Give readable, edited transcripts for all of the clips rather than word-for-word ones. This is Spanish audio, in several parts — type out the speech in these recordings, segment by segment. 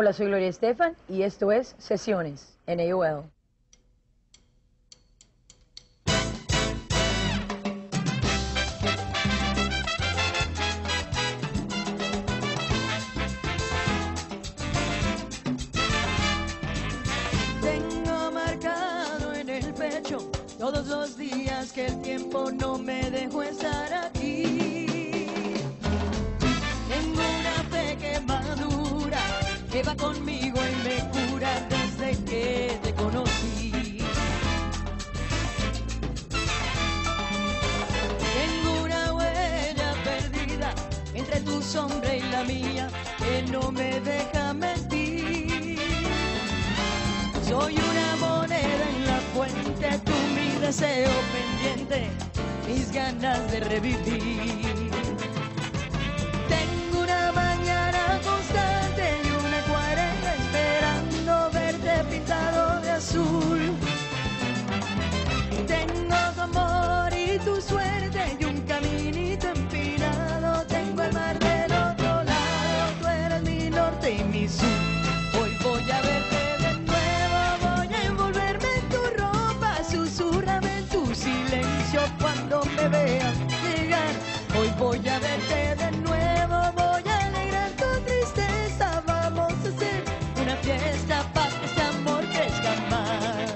Hola, soy Gloria Estefan y esto es Sesiones en AOL. Tengo marcado en el pecho todos los días que el tiempo no me dejó estar aquí. Lleva conmigo y me cura desde que te conocí. Tengo una huella perdida entre tu sombra y la mía que no me deja mentir. Soy una moneda en la fuente, tú mi deseo pendiente, mis ganas de revivir. Tengo una mañana constante, de azul. Tengo tu amor y tu suerte y un caminito empinado. Tengo el mar del otro lado, tú eres mi norte y mi sur. Hoy voy a verte de nuevo, voy a envolverme en tu ropa, susurrame en tu silencio cuando me veas llegar. Hoy voy a verte de nuevo, voy a alegrar tu tristeza, vamos a hacer una fiesta para que este amor crezca más.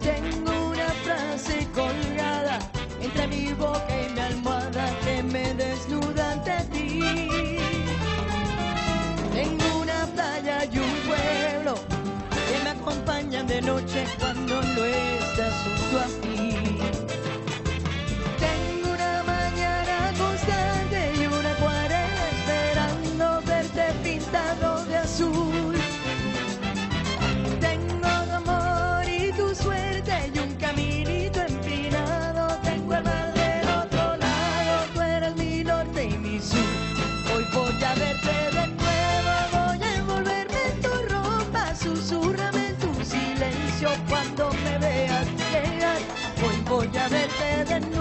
Tengo una frase colgada entre mi boca y mi almohada que me desnuda ante ti. Tengo una playa y un pueblo que me acompañan de noche cuando no estás junto a mí. Tengo una mañana constante y una acuarela esperando verte pintado de azul. Tengo tu amor y tu suerte y un caminito empinado. Tengo el mar del otro lado, tú eres mi norte y mi sur. Hoy voy a verte de nuevo, voy a envolverme en tu ropa, susurrame en tu silencio cuando me veas llegar. Hoy voy a verte de nuevo.